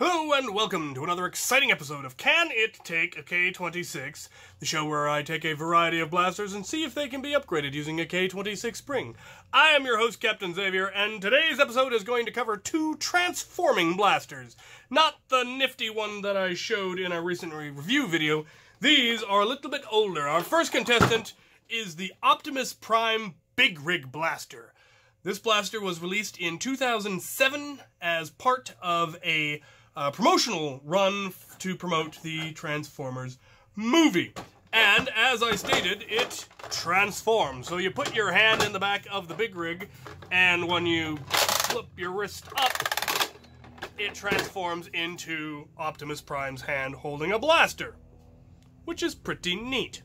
Hello and welcome to another exciting episode of Can It Take a K26, the show where I take a variety of blasters and see if they can be upgraded using a K26 spring. I am your host, Captain Xavier, and today's episode is going to cover two transforming blasters. Not the nifty one that I showed in a recent review video. These are a little bit older. Our first contestant is the Optimus Prime Big Rig Blaster. This blaster was released in 2007 as part of a promotional run to promote the Transformers movie. And as I stated, it transforms. So you put your hand in the back of the big rig, and when you flip your wrist up, it transforms into Optimus Prime's hand holding a blaster, which is pretty neat.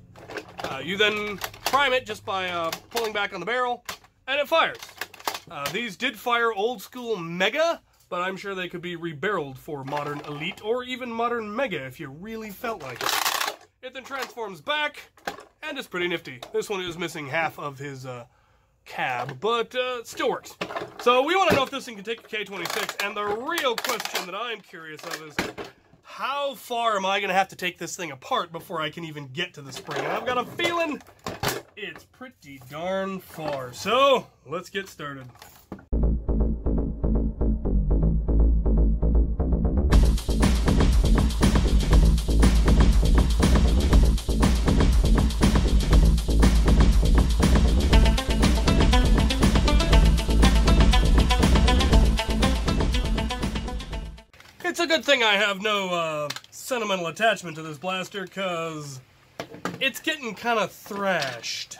You then prime it just by pulling back on the barrel, and it fires. These did fire old school Mega, but I'm sure they could be rebarreled for modern Elite or even modern Mega if you really felt like it. It then transforms back, and it's pretty nifty. This one is missing half of his cab, but still works. So we want to know if this thing can take a K26, and the real question that I'm curious of is, how far am I going to have to take this thing apart before I can even get to the spring? And I've got a feeling it's pretty darn far. So let's get started. It's a good thing I have no sentimental attachment to this blaster, because it's getting kind of thrashed.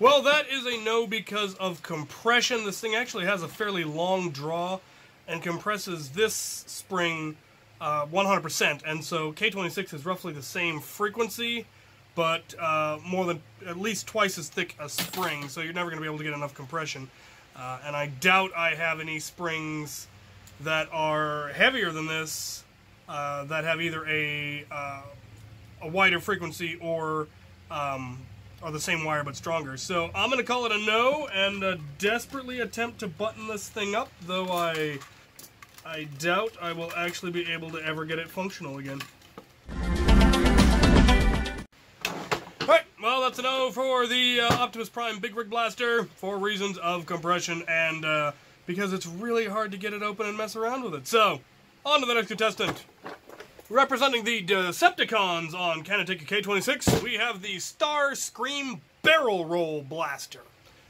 Well, that is a no because of compression. This thing actually has a fairly long draw and compresses this spring 100%, and so K26 is roughly the same frequency, but more than at least twice as thick a spring, so you're never going to be able to get enough compression. And I doubt I have any springs that are heavier than this that have either a wider frequency or are the same wire but stronger. So I'm going to call it a no and desperately attempt to button this thing up, though I doubt I will actually be able to ever get it functional again. Well, that's a no for the Optimus Prime Big Rig Blaster for reasons of compression and because it's really hard to get it open and mess around with it. So, on to the next contestant. Representing the Decepticons on Can It Take a K26, we have the Starscream Barrel Roll Blaster.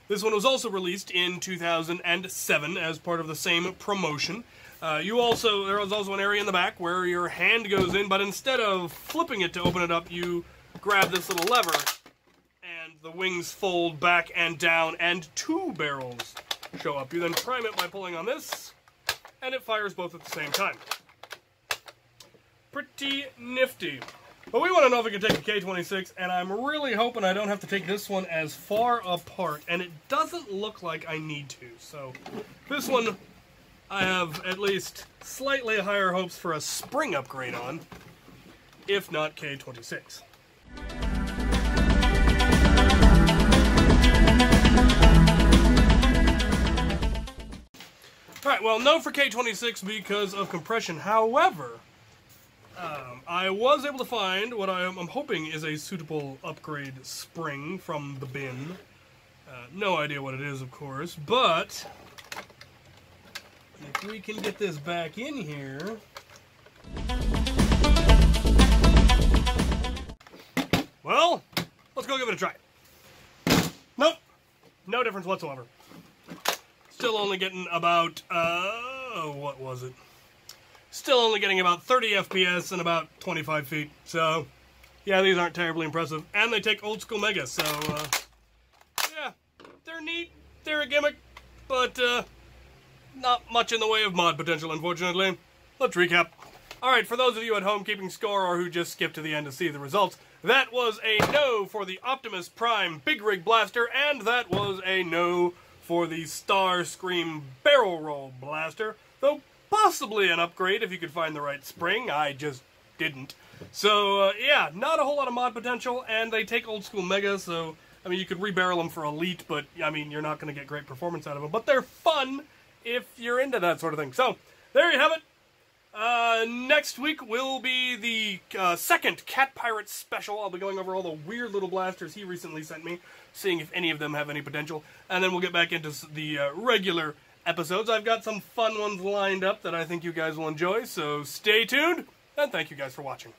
This one was also released in 2007 as part of the same promotion. There was also an area in the back where your hand goes in, but instead of flipping it to open it up, you grab this little lever, and the wings fold back and down, and two barrels show up. You then prime it by pulling on this, and it fires both at the same time. Pretty nifty. But we want to know if we can take a K26, and I'm really hoping I don't have to take this one as far apart, and it doesn't look like I need to. So this one I have at least slightly higher hopes for a spring upgrade on, if not K26. Alright, well, no for K26 because of compression. However, I was able to find what I'm hoping is a suitable upgrade spring from the bin. No idea what it is, of course, but if we can get this back in here. Well, let's go give it a try. Nope. No difference whatsoever. Still only getting about, what was it? Still only getting about 30 FPS and about 25 feet. So, yeah, these aren't terribly impressive. And they take old school Mega, so, yeah. They're neat. They're a gimmick. But, not much in the way of mod potential, unfortunately. Let's recap. Alright, for those of you at home keeping score or who just skipped to the end to see the results, that was a no for the Optimus Prime Big Rig Blaster, and that was a no for the Starscream Barrel Roll Blaster, though possibly an upgrade if you could find the right spring. I just didn't. So, yeah, not a whole lot of mod potential, and they take old-school Mega, so, I mean, you could rebarrel them for Elite, but, I mean, you're not going to get great performance out of them. But they're fun if you're into that sort of thing. So, there you have it. Next week will be the second Cat Pirate special. I'll be going over all the weird little blasters he recently sent me, seeing if any of them have any potential. And then we'll get back into the regular episodes. I've got some fun ones lined up that I think you guys will enjoy, so stay tuned, and thank you guys for watching.